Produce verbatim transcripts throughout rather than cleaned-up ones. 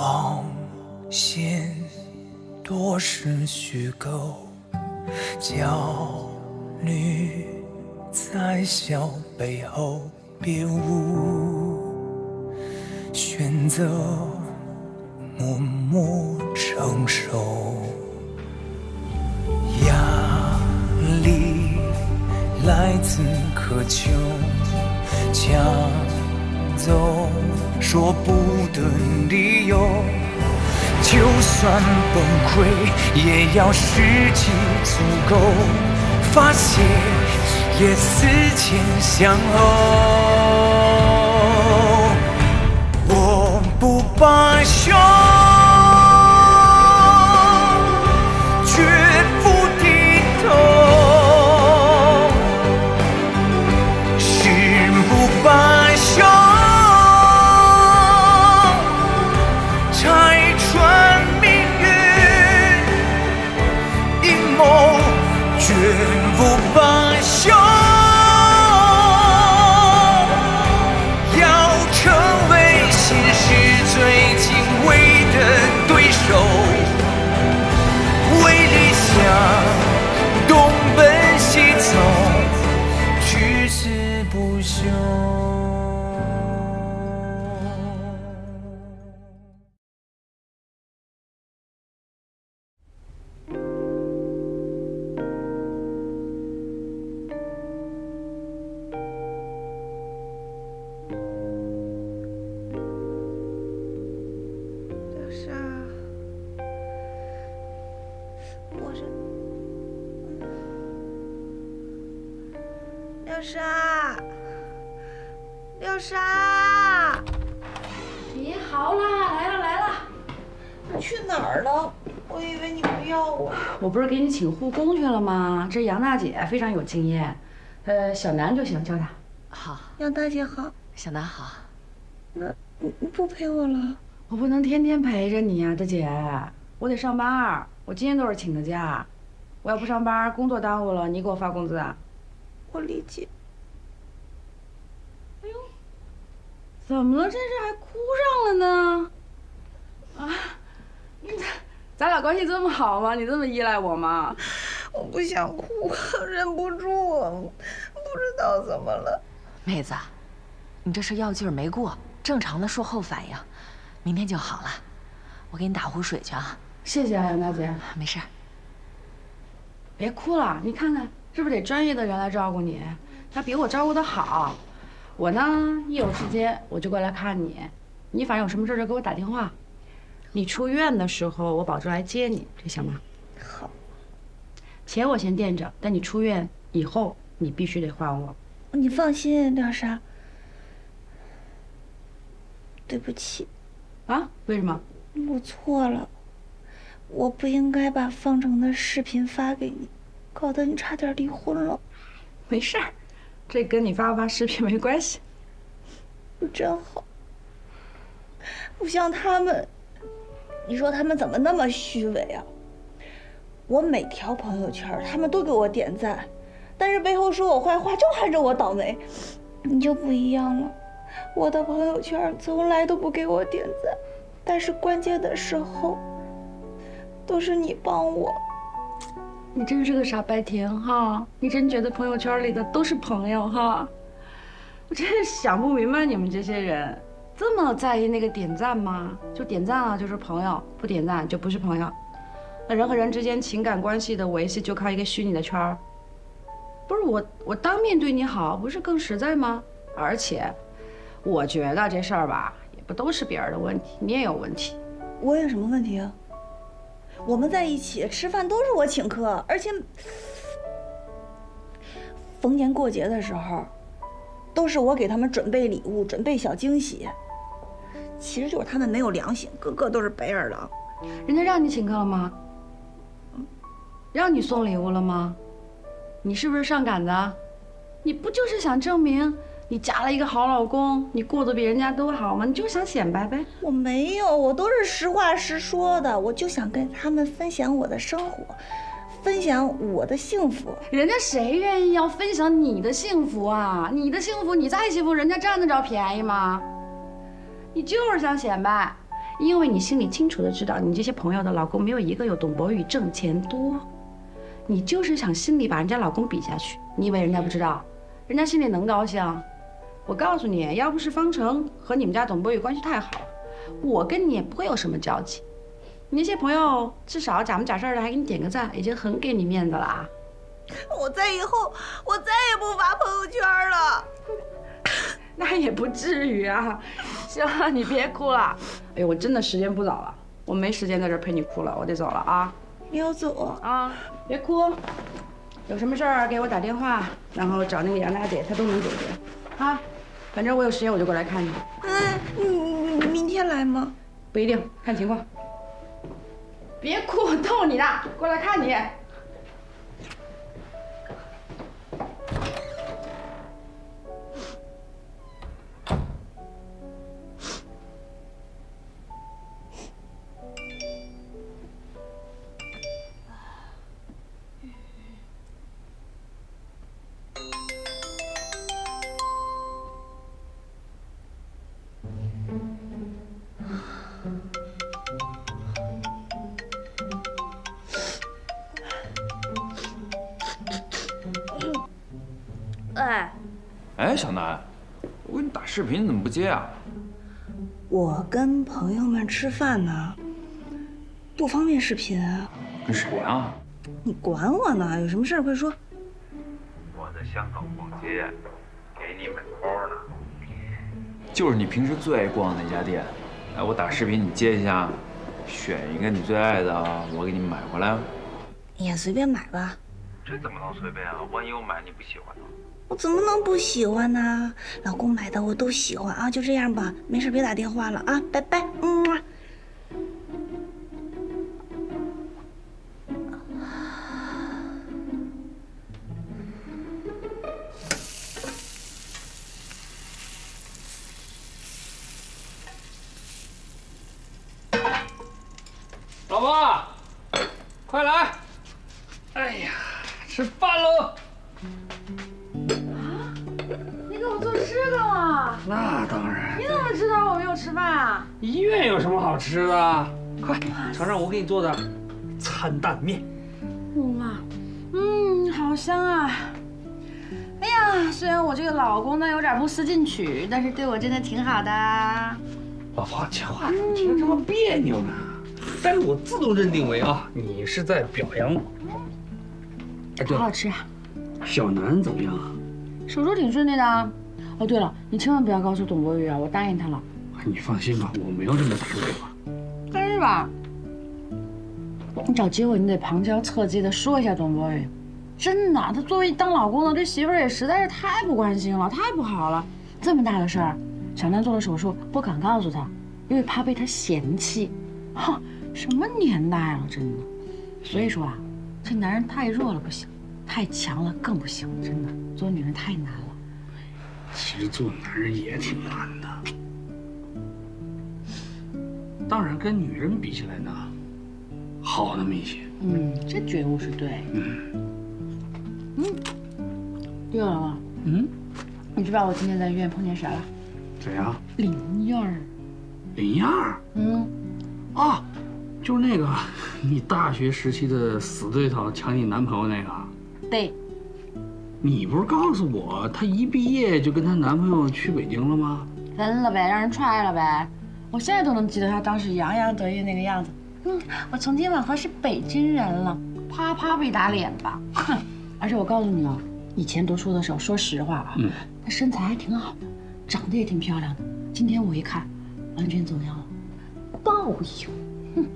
望仙多是虚构，焦虑在笑背后，别无选择，默默承受。压力来自渴求，抢走说不得理由，就算崩溃，也要士气足够，发泄也思前想后。我不罢休，绝不低头，誓不罢休。 六莎，六莎，你好啦，来了来了。你去哪儿了？我以为你不要我。我不是给你请护工去了吗？这杨大姐非常有经验，呃，小南就行，叫她。好，杨大姐好，小南好。那你不陪我了？我不能天天陪着你呀，大姐，我得上班，我今天都是请的假，我要不上班，工作耽误了，你给我发工资啊？ 我理解。哎呦，怎么了？这是还哭上了呢？啊，咱俩关系这么好吗？你这么依赖我吗？我不想哭，忍不住了，不知道怎么了。妹子，你这是药劲儿没过，正常的术后反应，明天就好了。我给你打壶水去啊。谢谢啊，杨大姐。没事。别哭了，你看看。 是不是得专业的人来照顾你？他比我照顾的好。我呢，一有时间我就过来看你。你反正有什么事就给我打电话。你出院的时候，我保证来接你，这行吗？好。钱我先垫着，但你出院以后，你必须得还我。你放心，廖莎。对不起。啊？为什么？我错了。我不应该把方程的视频发给你。 搞得你差点离婚了，没事儿，这跟你发不发视频没关系。你真好，不像他们，你说他们怎么那么虚伪啊？我每条朋友圈他们都给我点赞，但是背后说我坏话，就盼着我倒霉。你就不一样了，我的朋友圈从来都不给我点赞，但是关键的时候，都是你帮我。 你真是个傻白甜哈！你真觉得朋友圈里的都是朋友哈？我真是想不明白你们这些人，这么在意那个点赞吗？就点赞了就是朋友，不点赞就不是朋友。那人和人之间情感关系的维系就靠一个虚拟的圈儿。不是我，我当面对你好，不是更实在吗？而且，我觉得这事儿吧，也不都是别人的问题，你也有问题。我有什么问题啊？ 我们在一起吃饭都是我请客，而且逢年过节的时候，都是我给他们准备礼物、准备小惊喜。其实就是他们没有良心，个个都是白眼狼。人家让你请客了吗？让你送礼物了吗？你是不是上赶子？你不就是想证明你嫁了一个好老公，你过得比人家都好吗？你就想显摆呗？我没有，我都是实话实说的，我就想跟他们分享我的生活，分享我的幸福。人家谁愿意要分享你的幸福啊？你的幸福，你再幸福，人家占得着便宜吗？你就是想显摆，因为你心里清楚的知道，你这些朋友的老公没有一个有董博宇挣钱多，你就是想心里把人家老公比下去。你以为人家不知道？人家心里能高兴？我告诉你，要不是方程和你们家董博宇关系太好，我跟你也不会有什么交集。你那些朋友至少假模假式的还给你点个赞，已经很给你面子了啊！我在以后我再也不发朋友圈了。 那也不至于啊，行了，你别哭了。哎呦，我真的时间不早了，我没时间在这陪你哭了，我得走了啊。你要走啊？别哭，有什么事儿给我打电话，然后找那个杨大姐，她都能解决。啊，反正我有时间我就过来看你。哎，你你明天来吗？不一定，看情况。别哭，逗你呢，过来看你。 哎，小南，我给你打视频，你怎么不接啊？我跟朋友们吃饭呢，不方便视频。跟谁啊？你管我呢？有什么事儿快说。我在香港逛街，给你买包呢。就是你平时最爱逛的那家店，哎，我打视频你接一下，选一个你最爱的，我给你买回来。也随便买吧。这怎么能随便啊？万一我买你不喜欢呢？ 我怎么能不喜欢呢？老公买的我都喜欢啊，就这样吧，没事别打电话了啊，拜拜，嗯。老婆，快来！哎呀，吃饭喽！ 那当然。你怎么知道我没有吃饭啊？医院有什么好吃的？快尝尝我给你做的餐蛋面。哇，嗯，好香啊！哎呀，虽然我这个老公呢有点不思进取，但是对我真的挺好的。老婆，这话怎么听着这么别扭呢？但是我自动认定为啊，你是在表扬我。哎，对，好好吃啊。小南怎么样啊？手术挺顺利的。 哦，对了，你千万不要告诉董博宇啊，我答应他了。你放心吧，我没有这么大的计划。但是吧，你找机会你得旁敲侧击的说一下董博宇，真的，他作为当老公的对媳妇儿也实在是太不关心了，太不好了。这么大的事儿，小南做了手术不敢告诉他，因为怕被他嫌弃。哈，什么年代了，真的。所以说啊，这男人太弱了不行，太强了更不行，真的，做女人太难了。 其实做男人也挺难的，当然跟女人比起来呢，好那么一些。嗯，这觉悟是对。嗯。嗯。对了啊。嗯。你知道我今天在医院碰见谁了？谁呀？林燕儿。林燕儿。嗯。啊，就是那个你大学时期的死对头抢你男朋友那个。对。 你不是告诉我，她一毕业就跟她男朋友去北京了吗？分了呗，让人踹了呗。我现在都能记得她当时洋洋得意那个样子。嗯，我从今往后是北京人了，啪啪被打脸吧。哼！而且我告诉你啊，以前读书的时候，说实话啊，嗯，她身材还挺好的，长得也挺漂亮的。今天我一看，完全走样了，报应。哼！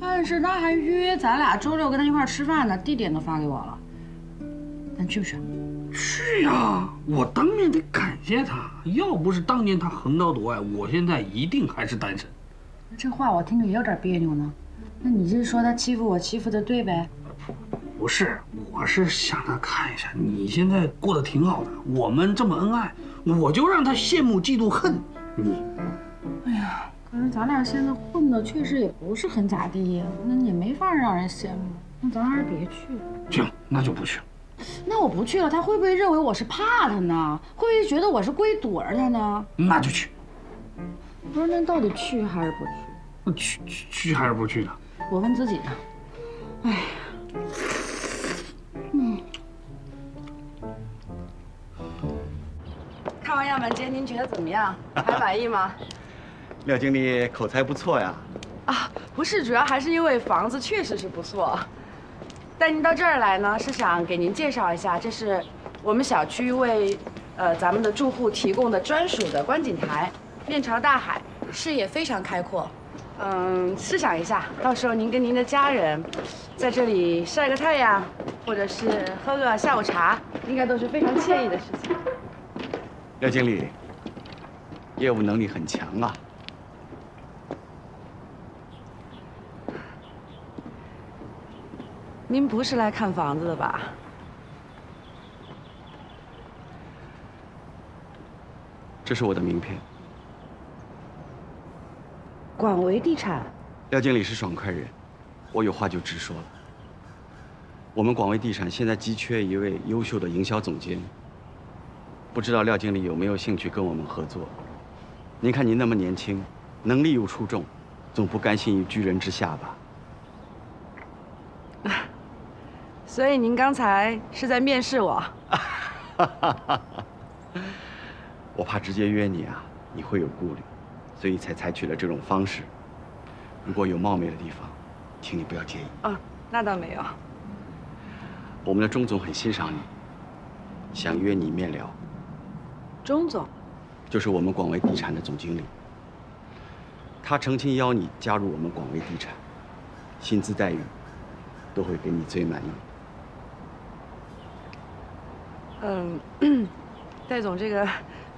但是她还约咱俩周六跟她一块吃饭呢，地点都发给我了。 咱去不去？去呀！我当面得感谢他，要不是当年他横刀夺爱，我现在一定还是单身。这话我听着也有点别扭呢。那你是说他欺负我，欺负的对呗？不是，我是想他看一下你现在过得挺好的，我们这么恩爱，我就让他羡慕、嫉妒、恨你。哎呀，可是咱俩现在混的确实也不是很咋地呀，那也没法让人羡慕。那咱还是别去了。行，那就不去了。 那我不去了，他会不会认为我是怕他呢？会不会觉得我是故意躲着他呢？那就去。我不知道那到底去还是不去？去去去还是不去呢？我问自己呢。哎呀，嗯。看完样板间，您觉得怎么样？还满意吗？廖经理口才不错呀。啊，不是，主要还是因为房子确实是不错。 带您到这儿来呢，是想给您介绍一下，这是我们小区为呃咱们的住户提供的专属的观景台，面朝大海，视野非常开阔。嗯，试想一下，到时候您跟您的家人在这里晒个太阳，或者是喝个下午茶，应该都是非常惬意的事情。廖经理，业务能力很强啊。 您不是来看房子的吧？这是我的名片。广为地产。廖经理是爽快人，我有话就直说了。我们广为地产现在急缺一位优秀的营销总监，不知道廖经理有没有兴趣跟我们合作？您看您那么年轻，能力又出众，总不甘心于居人之下吧？ 所以您刚才是在面试我，我怕直接约你啊，你会有顾虑，所以才采取了这种方式。如果有冒昧的地方，请你不要介意。啊，那倒没有。我们的钟总很欣赏你，想约你面聊。钟总，就是我们广为地产的总经理，他诚心邀你加入我们广为地产，薪资待遇都会给你最满意。 嗯，戴总，这个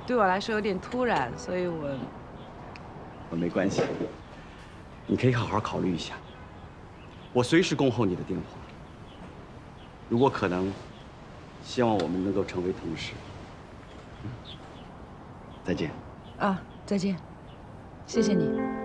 对我来说有点突然，所以我我没关系，你可以好好考虑一下。我随时恭候你的电话。如果可能，希望我们能够成为同事。再见。啊，再见，谢谢你。嗯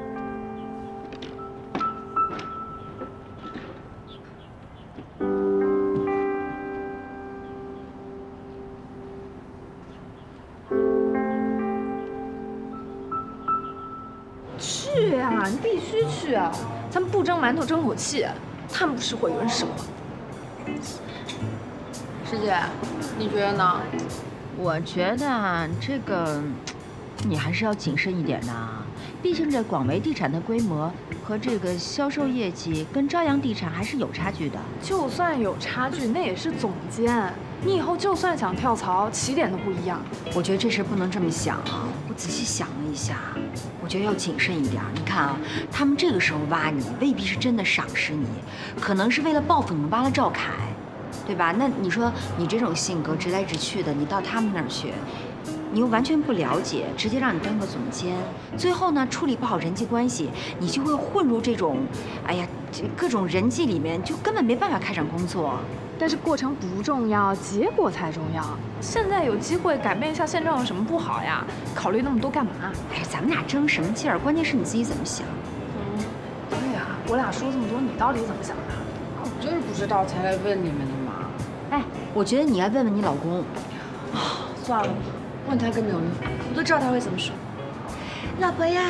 去啊！你必须去啊！咱们不蒸馒头争口气，他们不吃火有人什么？师姐，你觉得呢？我觉得这个你还是要谨慎一点的，毕竟这广为地产的规模和这个销售业绩跟朝阳地产还是有差距的。就算有差距，那也是总监。你以后就算想跳槽，起点都不一样。我觉得这事不能这么想啊！我仔细想了一下。 我觉得要谨慎一点。你看啊，他们这个时候挖你，未必是真的赏识你，可能是为了报复你们挖了赵凯，对吧？那你说你这种性格直来直去的，你到他们那儿去，你又完全不了解，直接让你当个总监，最后呢处理不好人际关系，你就会混入这种，哎呀，各种人际里面，就根本没办法开展工作。但是过程不重要，结果才重要。现在有机会改变一下现状有什么不好呀？考虑那么多干嘛？哎呀，咱们俩争什么劲儿？关键是你自己怎么想。嗯，对呀，我俩说这么多，你到底怎么想的？我就是不知道才来问你们的嘛。哎，我觉得你该问问你老公。啊，算了，问他更没有用，我都知道他会怎么说。老婆呀，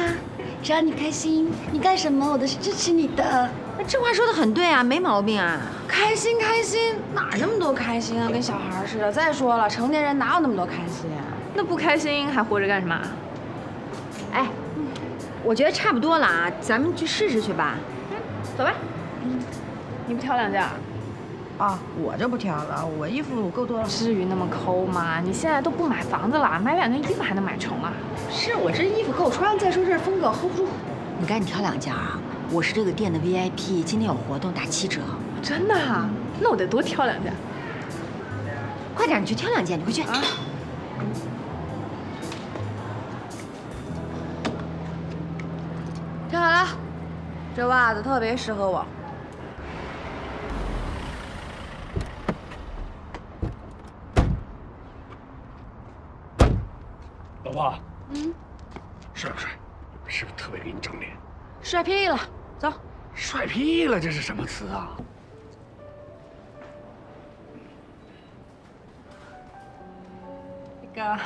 只要你开心，你干什么我都是支持你的。 这话说的很对啊，没毛病啊！开心开心，哪那么多开心啊？跟小孩似的。再说了，成年人哪有那么多开心啊？那不开心还活着干什么？哎，我觉得差不多了啊，咱们去试试去吧。嗯，走吧。嗯，你不挑两件啊？啊，我就不挑了，我衣服够多了。至于那么抠吗？你现在都不买房子了，买两件衣服还能买穷啊？是我这衣服够穿，再说这风格 hold 不住。你赶紧挑两件啊！ 我是这个店的 V I P， 今天有活动打七折。真的啊？那我得多挑两件。快点，你去挑两件，你快去。啊。挑好了，这袜子特别适合我。老婆。嗯。帅不帅？是不是特别给你长脸？帅屁了。 走，帅屁了，这是什么词啊？那个，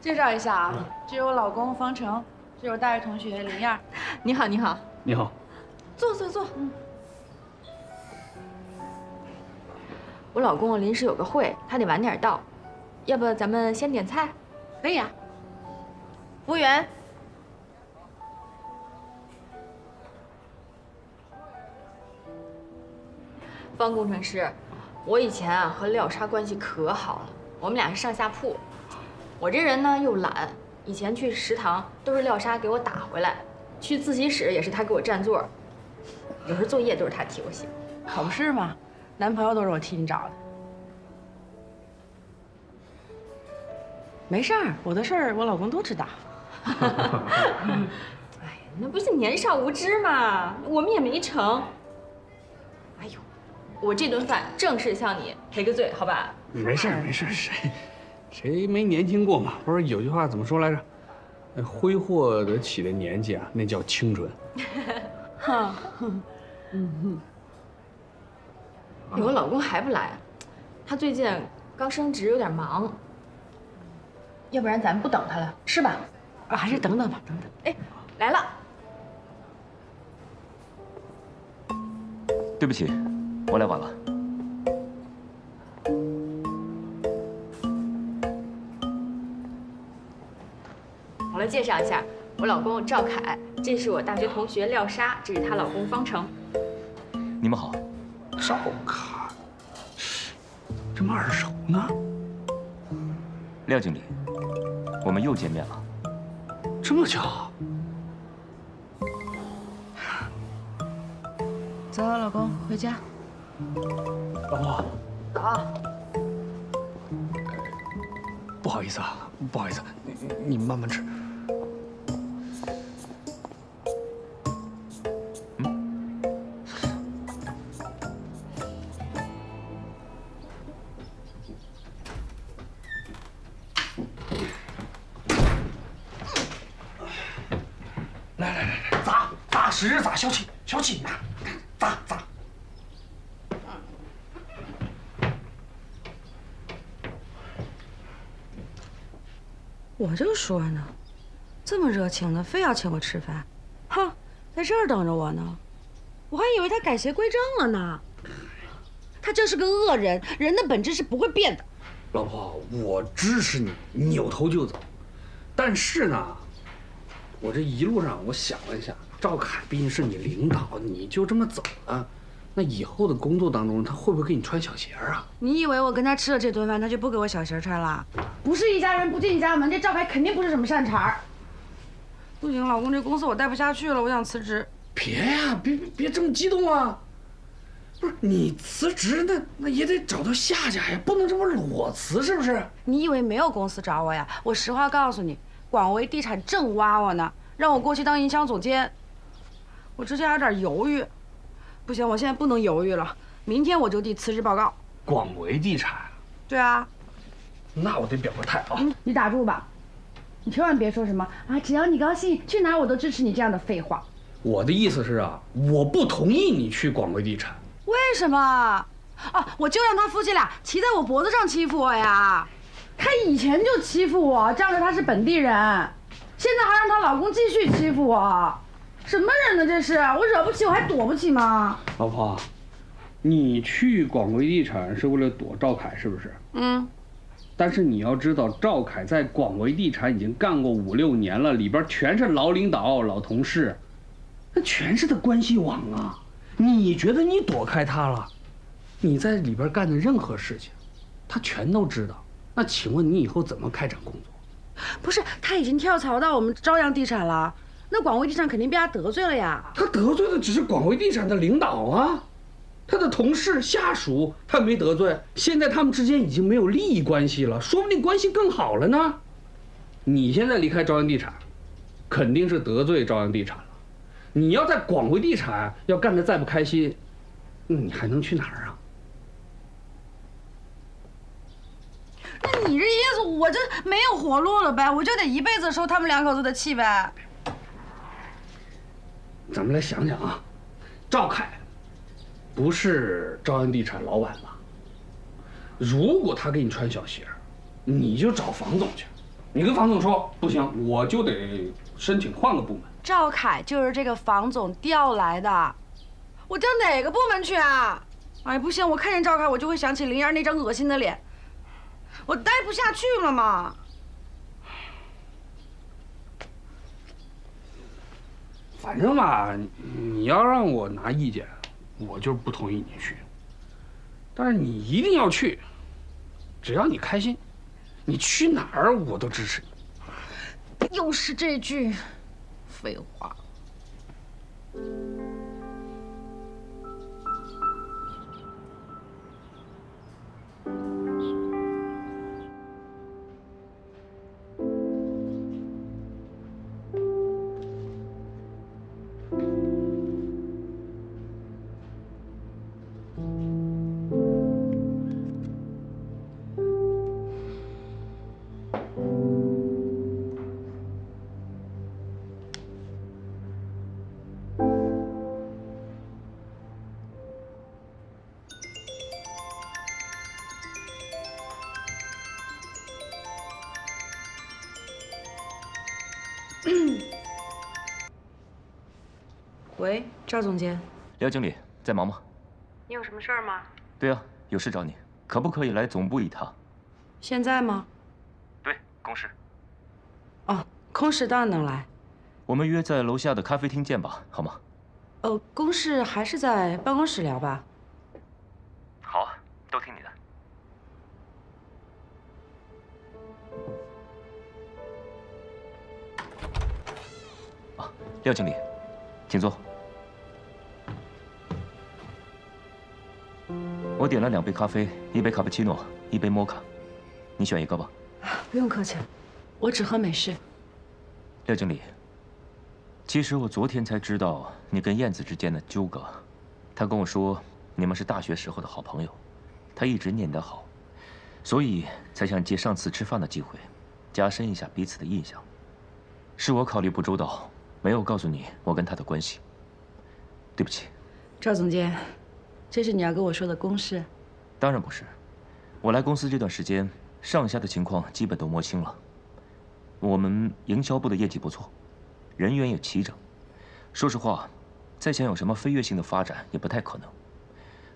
介绍一下啊，这是我老公方程，是我大学同学林燕。你好，你好，你好，坐坐坐。嗯。我老公临时有个会，他得晚点到，要不咱们先点菜？可以啊。服务员。 方工程师，我以前啊和李小莎关系可好了，我们俩是上下铺。我这人呢又懒，以前去食堂都是李小莎给我打回来，去自习室也是她给我占座，有时候作业都是她替我写。可不是嘛，男朋友都是我替你找的。没事儿，我的事儿我老公都知道。哎，那不是年少无知嘛，我们也没成。哎呦。 我这顿饭正式向你赔个罪，好吧？没事没事，谁谁没年轻过嘛？不是有句话怎么说来着？挥霍得起的年纪啊，那叫清纯。哈，嗯哼。我老公还不来，他最近刚升职，有点忙。要不然咱们不等他了，是吧？啊，还是等等吧，等等。哎，来了。对不起。 我来晚了。我来介绍一下，我老公赵凯，这是我大学同学廖沙，这是她老公方程。你们好。赵凯，这么耳熟呢？廖经理，我们又见面了。这么巧？走，老公，回家。 老婆，啊，不好意思啊，不好意思，你你慢慢吃。嗯，来来来来，砸砸石砸小气小气，拿砸砸。 我就说呢，这么热情的，非要请我吃饭，哼，在这儿等着我呢，我还以为他改邪归正了呢。他这是个恶人，人的本质是不会变的。老婆，我支持你，扭头就走。但是呢，我这一路上我想了一下，赵凯毕竟是你领导，你就这么走了，那以后的工作当中，他会不会给你穿小鞋啊？你以为我跟他吃了这顿饭，他就不给我小鞋穿了？ 不是一家人不进一家门，这赵凯肯定不是什么善茬儿。不行，老公，这公司我待不下去了，我想辞职。别呀、啊，别别这么激动啊！不是你辞职，那那也得找到下家呀，不能这么裸辞，是不是？你以为没有公司找我呀？我实话告诉你，广为地产正挖我呢，让我过去当营销总监。我之前还有点犹豫，不行，我现在不能犹豫了，明天我就递辞职报告。广为地产？对啊。 那我得表个态啊！你打住吧，你千万别说什么啊！只要你高兴，去哪儿我都支持你这样的废话。我的意思是啊，我不同意你去广为地产。为什么？啊，我就让他夫妻俩骑在我脖子上欺负我呀！他以前就欺负我，仗着他是本地人，现在还让她老公继续欺负我，什么人呢？这是我惹不起，我还躲不起吗？老婆，你去广为地产是为了躲赵凯，是不是？嗯。 但是你要知道，赵凯在广为地产已经干过五六年了，里边全是老领导、老同事，那全是他关系网啊！你觉得你躲开他了？你在里边干的任何事情，他全都知道。那请问你以后怎么开展工作？不是，他已经跳槽到我们朝阳地产了，那广为地产肯定被他得罪了呀。他得罪的只是广为地产的领导啊。 他的同事、下属，他没得罪。现在他们之间已经没有利益关系了，说不定关系更好了呢。你现在离开朝阳地产，肯定是得罪朝阳地产了。你要在广为地产要干得再不开心，你还能去哪儿啊？那你这意思，我就没有活路了呗？我就得一辈子受他们两口子的气呗？咱们来想想啊，赵凯。 不是朝阳地产老板吧？如果他给你穿小鞋，你就找房总去，你跟房总说不行，我就得申请换个部门。赵凯就是这个房总调来的，我调哪个部门去啊？哎，不行，我看见赵凯，我就会想起林燕那张恶心的脸，我待不下去了嘛。 反正吧，你要让我拿意见，我就是不同意你去。但是你一定要去，只要你开心，你去哪儿我都支持你。又是这句废话。喂，赵总监，廖经理在忙吗？你有什么事儿吗？对啊，有事找你，可不可以来总部一趟？现在吗？对，公事。哦，公事当然能来。我们约在楼下的咖啡厅见吧，好吗？呃，公事还是在办公室聊吧。好啊，都听你的。 廖经理，请坐。我点了两杯咖啡，一杯卡布奇诺，一杯摩卡，你选一个吧。不用客气，我只喝美式。廖经理，其实我昨天才知道你跟燕子之间的纠葛。她跟我说你们是大学时候的好朋友，她一直念得好，所以才想借上次吃饭的机会，加深一下彼此的印象。是我考虑不周到。 没有告诉你我跟他的关系，对不起，赵总监，这是你要跟我说的公事？当然不是，我来公司这段时间，上下的情况基本都摸清了。我们营销部的业绩不错，人员也齐整。说实话，再想有什么飞跃性的发展也不太可能。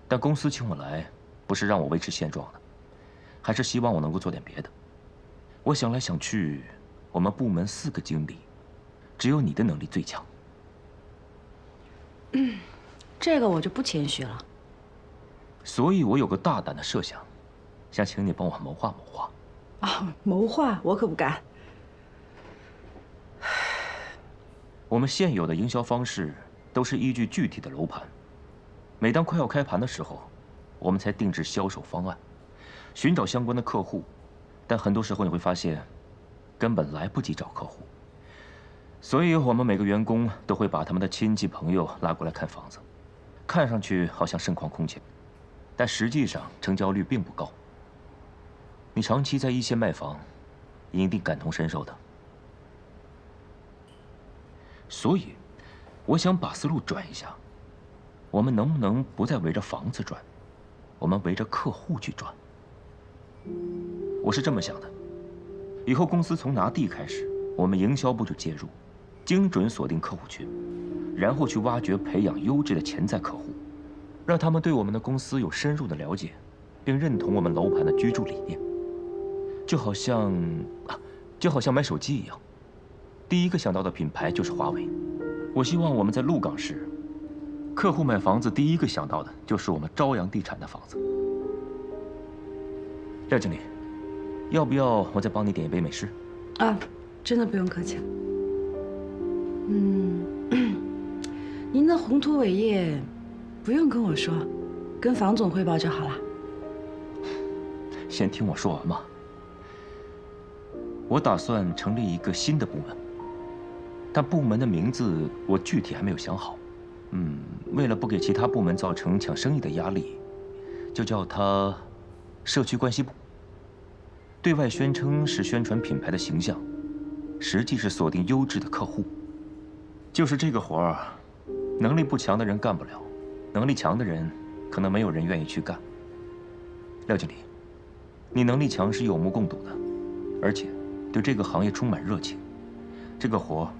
但公司请我来，不是让我维持现状的，还是希望我能够做点别的。我想来想去，我们部门四个经理。 只有你的能力最强，这个我就不谦虚了。所以我有个大胆的设想，想请你帮我谋划谋划。啊，谋划我可不敢。我们现有的营销方式都是依据具体的楼盘，每当快要开盘的时候，我们才定制销售方案，寻找相关的客户。但很多时候你会发现，根本来不及找客户。 所以，我们每个员工都会把他们的亲戚朋友拉过来看房子，看上去好像盛况空前，但实际上成交率并不高。你长期在一线卖房，一定感同身受的。所以，我想把思路转一下，我们能不能不再围着房子转，我们围着客户去转？我是这么想的，以后公司从拿地开始，我们营销部就介入。 精准锁定客户群，然后去挖掘、培养优质的潜在客户，让他们对我们的公司有深入的了解，并认同我们楼盘的居住理念。就好像，啊，就好像买手机一样，第一个想到的品牌就是华为。我希望我们在鹿港市，客户买房子第一个想到的就是我们朝阳地产的房子。廖经理，要不要我再帮你点一杯美式？啊，真的不用客气。 嗯，您的宏图伟业不用跟我说，跟房总汇报就好了。先听我说完嘛。我打算成立一个新的部门，但部门的名字我具体还没有想好。嗯，为了不给其他部门造成抢生意的压力，就叫它“社区关系部”。对外宣称是宣传品牌的形象，实际是锁定优质的客户。 就是这个活儿，能力不强的人干不了，能力强的人可能没有人愿意去干。廖经理，你能力强是有目共睹的，而且对这个行业充满热情。这个活，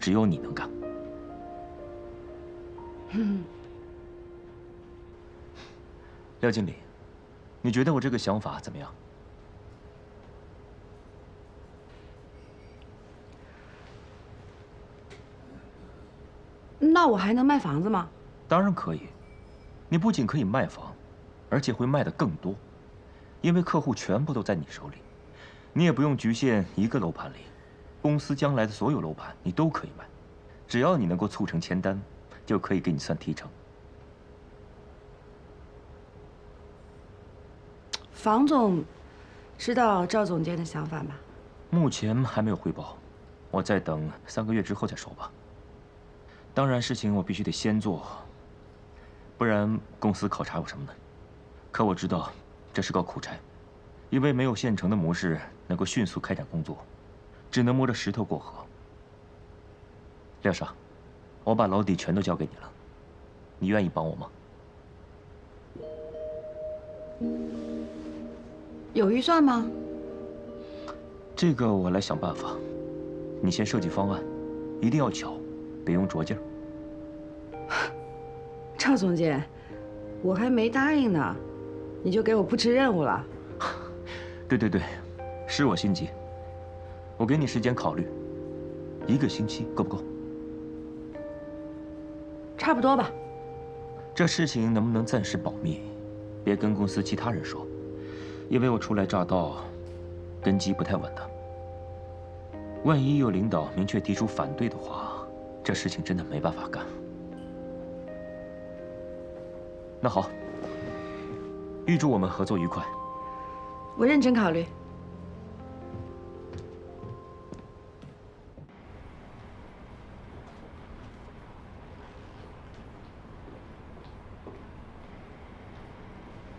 只有你能干。嗯。廖经理，你觉得我这个想法怎么样？那我还能卖房子吗？当然可以，你不仅可以卖房，而且会卖得更多，因为客户全部都在你手里，你也不用局限一个楼盘里，公司将来的所有楼盘你都可以卖，只要你能够促成签单，就可以给你算提成。房总知道赵总监的想法吗？目前还没有汇报，我再等三个月之后再说吧。 当然，事情我必须得先做，不然公司考察我什么呢？可我知道这是个苦差，因为没有现成的模式能够迅速开展工作，只能摸着石头过河。廖莎，我把老底全都交给你了，你愿意帮我吗？有预算吗？这个我来想办法，你先设计方案，一定要巧，别用拙劲儿。 赵总监，我还没答应呢，你就给我布置任务了。对对对，是我心急。我给你时间考虑，一个星期够不够？差不多吧。这事情能不能暂时保密？别跟公司其他人说，因为我初来乍到，根基不太稳的。万一有领导明确提出反对的话，这事情真的没办法干。 那好，预祝我们合作愉快。我认真考虑。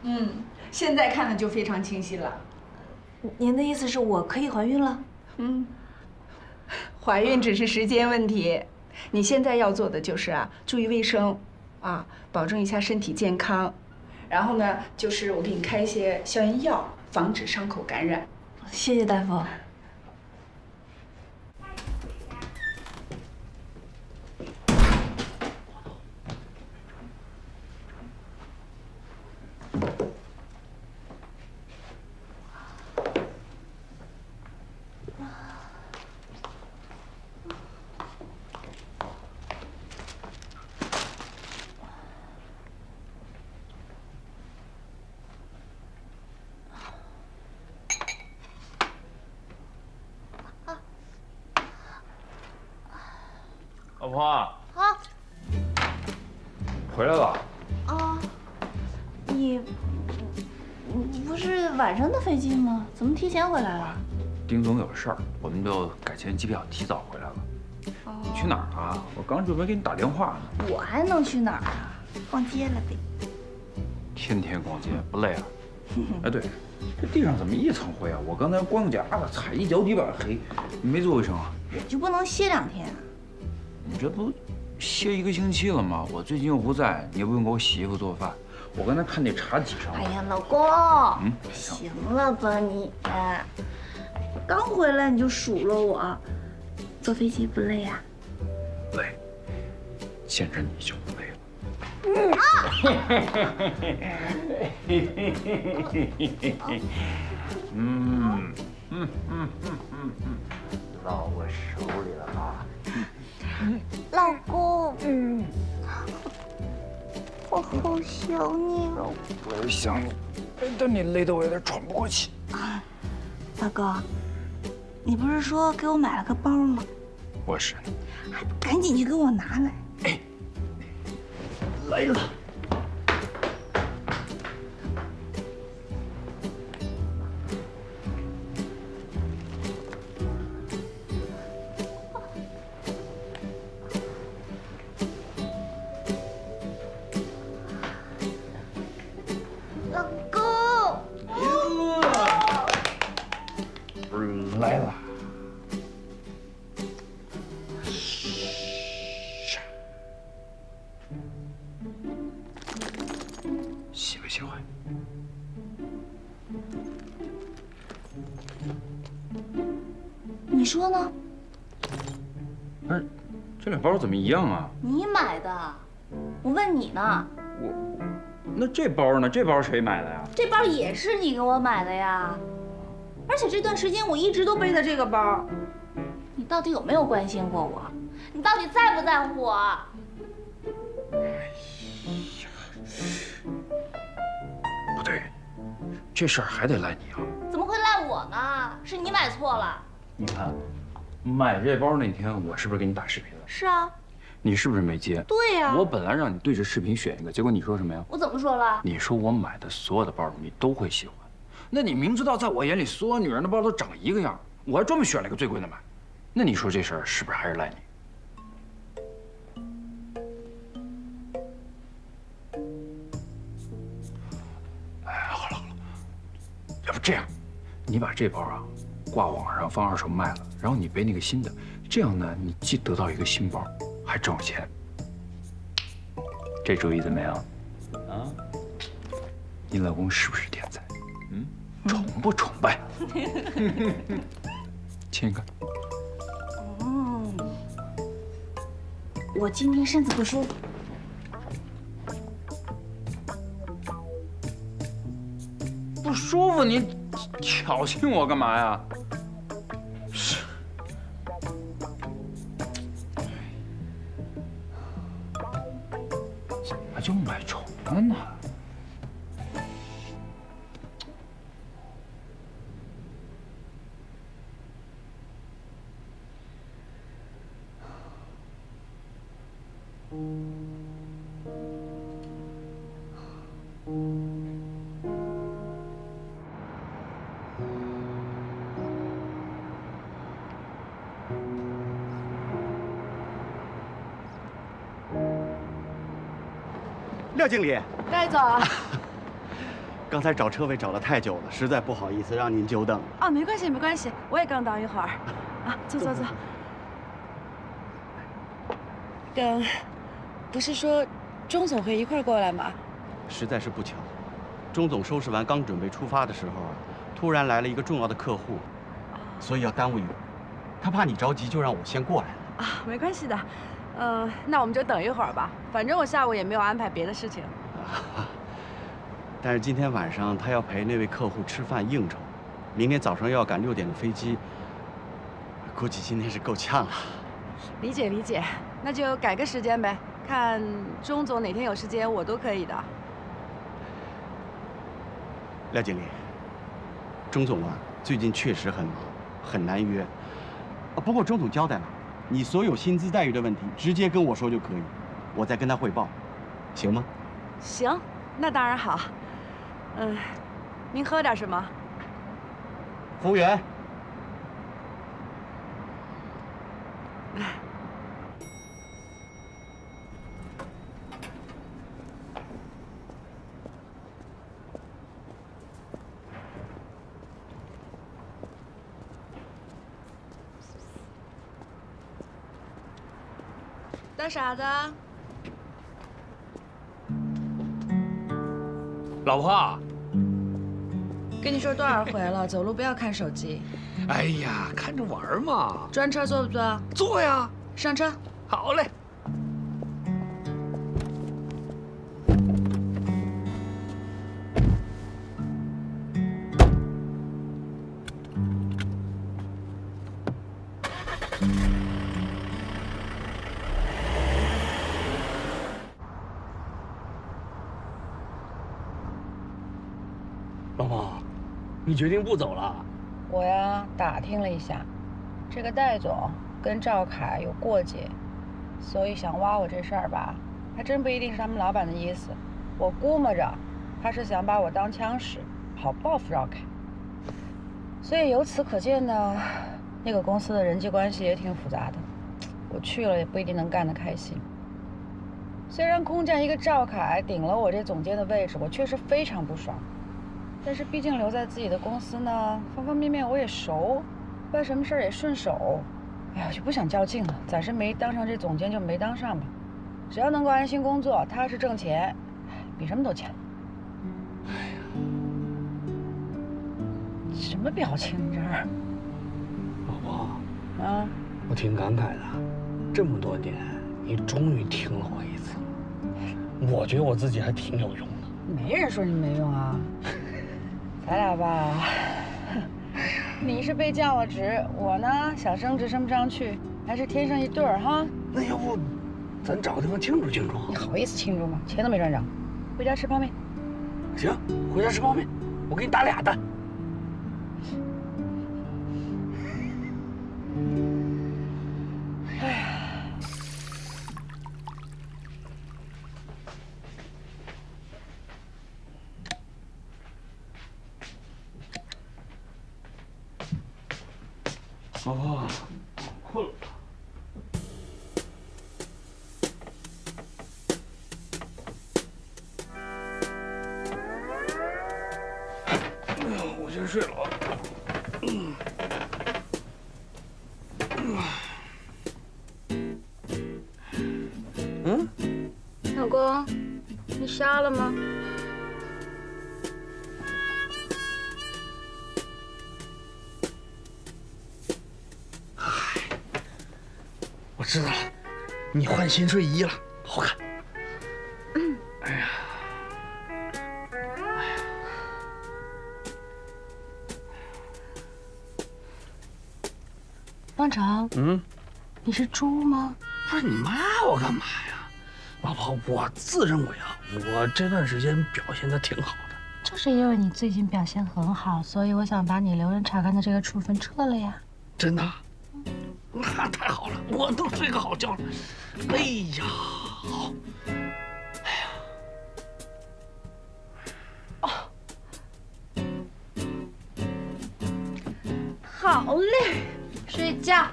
嗯，现在看的就非常清晰了。您的意思是我可以怀孕了？嗯，怀孕只是时间问题。你现在要做的就是啊，注意卫生。 啊，保证一下身体健康，然后呢，就是我给你开一些消炎药，防止伤口感染。谢谢大夫。老婆啊，回来了。啊，你不是晚上的飞机吗？怎么提前回来了？丁总有事儿，我们就改签机票，提早回来了。你去哪儿啊？我刚准备给你打电话呢。我还能去哪儿啊？逛街了呗。天天逛街不累啊？哎，对，这地上怎么一层灰啊？我刚才光脚踩一脚底板黑，你没做卫生啊？我就不能歇两天啊？ 你这不歇一个星期了吗？我最近又不在，你也不用给我洗衣服做饭。我刚才看那茶几上……哎呀，老公，嗯，行了吧你？刚回来你就数落我，坐飞机不累啊？累，见着你就不累了。嗯嗯嗯嗯嗯嗯，到我手里了啊！ 老公，嗯，我好想你哦。我也想你，但你累得我有点喘不过气。啊，大哥，你不是说给我买了个包吗？我是。还不赶紧去给我拿来！哎，来了。说呢？不是，这俩包怎么一样啊？你买的，我问你呢。我，那这包呢？这包谁买的呀？这包也是你给我买的呀。而且这段时间我一直都背着这个包。你到底有没有关心过我？你到底在不在乎我？ 不对，这事儿还得赖你啊！怎么会赖我呢？是你买错了。你看，买这包那天我是不是给你打视频了？是啊。你是不是没接？对呀。我本来让你对着视频选一个，结果你说什么呀？我怎么说了？你说我买的所有的包你都会喜欢，那你明知道在我眼里所有女人的包都长一个样，我还专门选了一个最贵的买，那你说这事儿是不是还是赖你？ 要不这样，你把这包啊挂网上放二手卖了，然后你背那个新的，这样呢，你既得到一个新包，还挣了钱。这主意怎么样？啊？你老公是不是天才？嗯，崇不崇拜？亲一个。哦，我今天身子不舒服。 不舒服，你挑衅我干嘛呀？是。怎么就买重了呢？廖经理，赖总，刚才找车位找了太久了，实在不好意思让您久等了。啊，没关系，没关系，我也刚到一会儿。啊，坐坐坐。等，不是说钟总会一块儿过来吗？实在是不巧，钟总收拾完刚准备出发的时候啊，突然来了一个重要的客户，所以要耽误你。他怕你着急，就让我先过来了。啊，没关系的。 嗯，那我们就等一会儿吧。反正我下午也没有安排别的事情。但是今天晚上他要陪那位客户吃饭应酬，明天早上又要赶六点的飞机，估计今天是够呛了。理解理解，那就改个时间呗，看钟总哪天有时间，我都可以的。廖经理，钟总啊，最近确实很忙，很难约。啊，不过钟总交代了。 你所有薪资待遇的问题，直接跟我说就可以，我再跟他汇报，行吗？行，那当然好。嗯，您喝点什么？服务员。大傻子，老婆，跟你说多少回了，走路不要看手机。哎呀，看着玩嘛。专车坐不坐？坐呀。上车。好嘞。你决定不走了？我呀，打听了一下，这个戴总跟赵凯有过节，所以想挖我这事儿吧，还真不一定是他们老板的意思。我估摸着他是想把我当枪使，好报复赵凯。所以由此可见呢，那个公司的人际关系也挺复杂的，我去了也不一定能干得开心。虽然空降一个赵凯顶了我这总监的位置，我确实非常不爽。 但是毕竟留在自己的公司呢，方方面面我也熟，办什么事儿也顺手。哎呀，我就不想较劲了，暂时没当上这总监就没当上吧。只要能够安心工作，踏实挣钱，比什么都强。哎呀，什么表情这是？老婆，啊，我挺感慨的。这么多年，你终于听了我一次，我觉得我自己还挺有用的。没人说你没用啊，咱俩吧，你是被降了职，我呢想升职升不上去，还是天生一对儿哈。那要不，咱找个地方庆祝庆祝？你好意思庆祝吗？钱都没赚着，回家吃泡面。行，回家吃泡面，我给你打俩蛋。 哎呀，老婆，困了。哎呀，我先睡了啊。嗯。 嗯，老公，你瞎了吗？嗨，我知道了，你换新睡衣了，好看。嗯、哎呀，哎呀，方程，嗯。 你是猪吗？不是你骂我干嘛呀，老婆，我自认为啊，我这段时间表现的挺好的。就是因为你最近表现很好，所以我想把你留人查看的这个处分撤了呀。真的？那太好了，我都睡个好觉了。哎呀，好。哎呀。哦。好嘞，睡觉。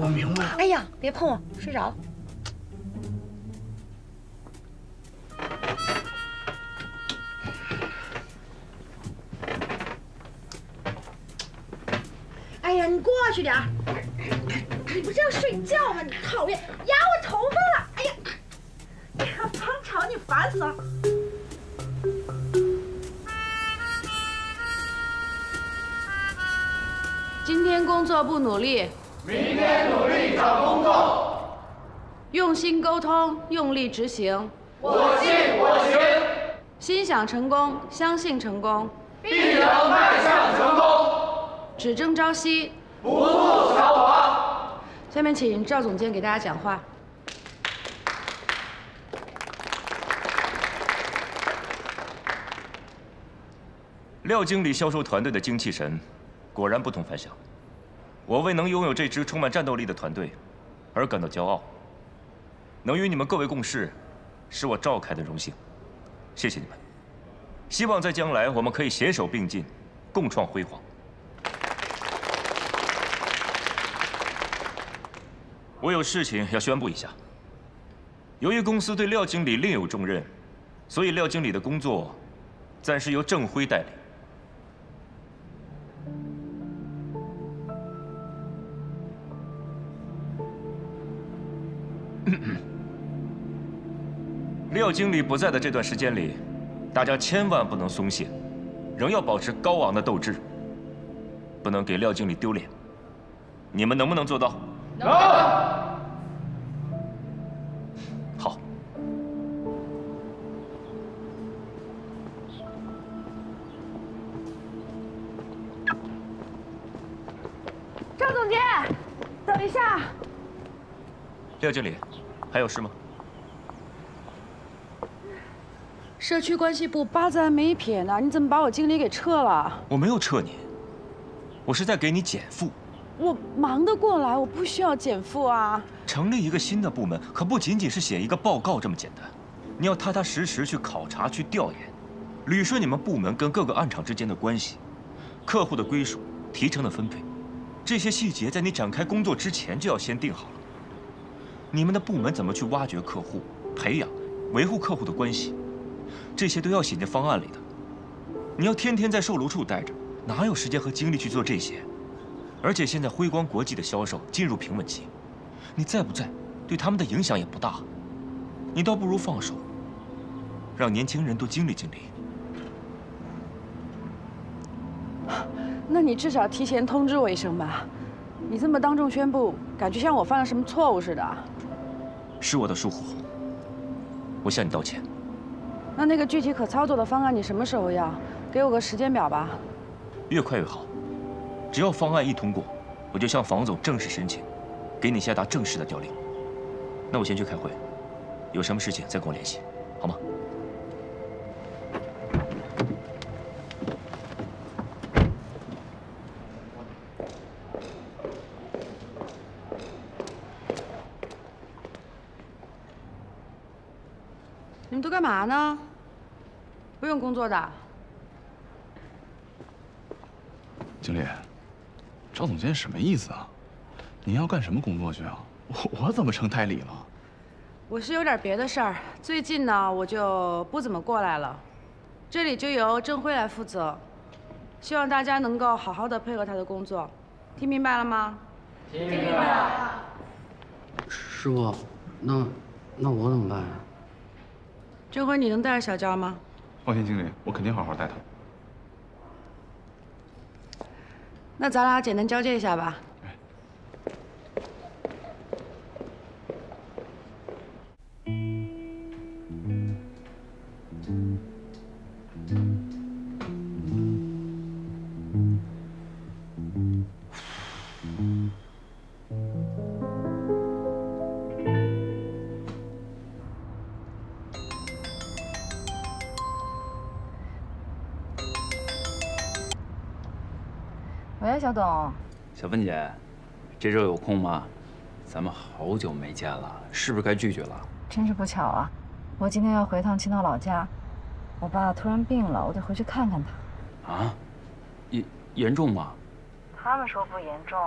我明白了。哎呀，别碰我，睡着了。哎呀，你过去点儿！你不是要睡觉吗？你讨厌，压我头发了！哎呀，你看方程，你烦死了。 今天工作不努力，明天努力找工作。用心沟通，用力执行。我信我行。心想成功，相信成功，必能迈向成功。只争朝夕，不负韶华。下面请赵总监给大家讲话。廖经理销售团队的精气神。 果然不同凡响，我为能拥有这支充满战斗力的团队而感到骄傲，能与你们各位共事，是我赵凯的荣幸，谢谢你们。希望在将来我们可以携手并进，共创辉煌。我有事情要宣布一下，由于公司对廖经理另有重任，所以廖经理的工作暂时由郑辉代理。 廖经理不在的这段时间里，大家千万不能松懈，仍要保持高昂的斗志，不能给廖经理丢脸。你们能不能做到？能。好。赵总监，等一下。廖经理，还有事吗？ 社区关系部八字还没撇呢，你怎么把我经理给撤了？我没有撤你，我是在给你减负。我忙得过来，我不需要减负啊。成立一个新的部门，可不仅仅是写一个报告这么简单，你要踏踏实实去考察、去调研，捋顺你们部门跟各个暗场之间的关系、客户的归属、提成的分配，这些细节在你展开工作之前就要先定好了。你们的部门怎么去挖掘客户、培养、维护客户的关系？ 这些都要写进方案里的。你要天天在售楼处待着，哪有时间和精力去做这些？而且现在辉光国际的销售进入平稳期，你在不在，对他们的影响也不大。你倒不如放手，让年轻人多经历经历。 那你至少提前通知我一声吧，你这么当众宣布，感觉像我犯了什么错误似的。是我的疏忽，我向你道歉。那那个具体可操作的方案你什么时候要？给我个时间表吧。越快越好，只要方案一通过，我就向房总正式申请，给你下达正式的调令。那我先去开会，有什么事情再跟我联系，好吗？ 你们都干嘛呢？不用工作的。经理，赵总监什么意思啊？您要干什么工作去啊？我我怎么成代理了？我是有点别的事儿，最近呢我就不怎么过来了，这里就由郑辉来负责。希望大家能够好好的配合他的工作，听明白了吗？听明白了。师傅，那那我怎么办呀？ 这回你能带着小娇吗？放心，经理，我肯定好好带她。那咱俩简单交接一下吧。哎、喂，小董，小芬姐，这周有空吗？咱们好久没见了，是不是该聚聚了？真是不巧啊，我今天要回趟青岛老家，我爸突然病了，我得回去看看他。啊？严严重吗？他们说不严重，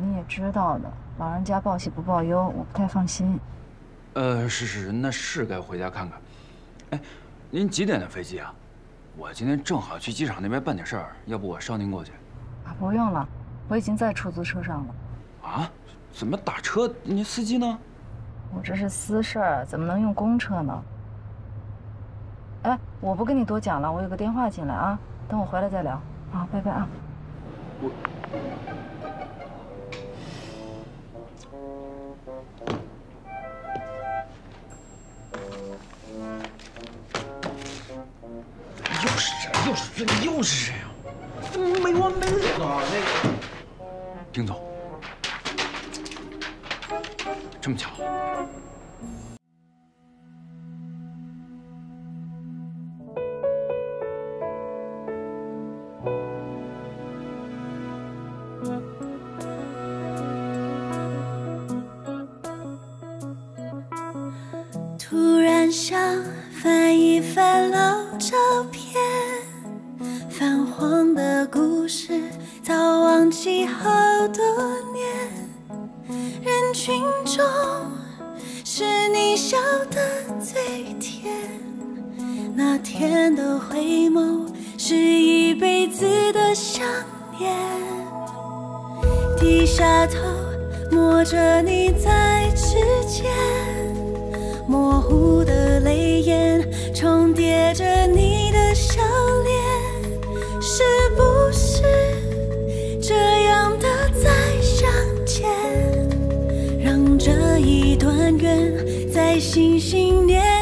你也知道的，老人家报喜不报忧，我不太放心。呃，是是，那是该回家看看。哎，您几点的飞机啊？我今天正好去机场那边办点事儿，要不我捎您过去。 不用了，我已经在出租车上了。啊？怎么打车？你司机呢？我这是私事儿，怎么能用公车呢？哎，我不跟你多讲了，我有个电话进来啊，等我回来再聊。啊，拜拜啊。我。又是谁？又是谁？又是谁啊？ 没完没了！那个，丁总，这么巧？突然想翻一翻老照片。 泛黄的故事，早忘记好多年。人群中，是你笑得最甜。那天的回眸，是一辈子的想念。低下头，摸着你在指尖，模糊的泪眼，重叠着你的笑脸。 是不是这样的再相见，让这一段缘在心心念念？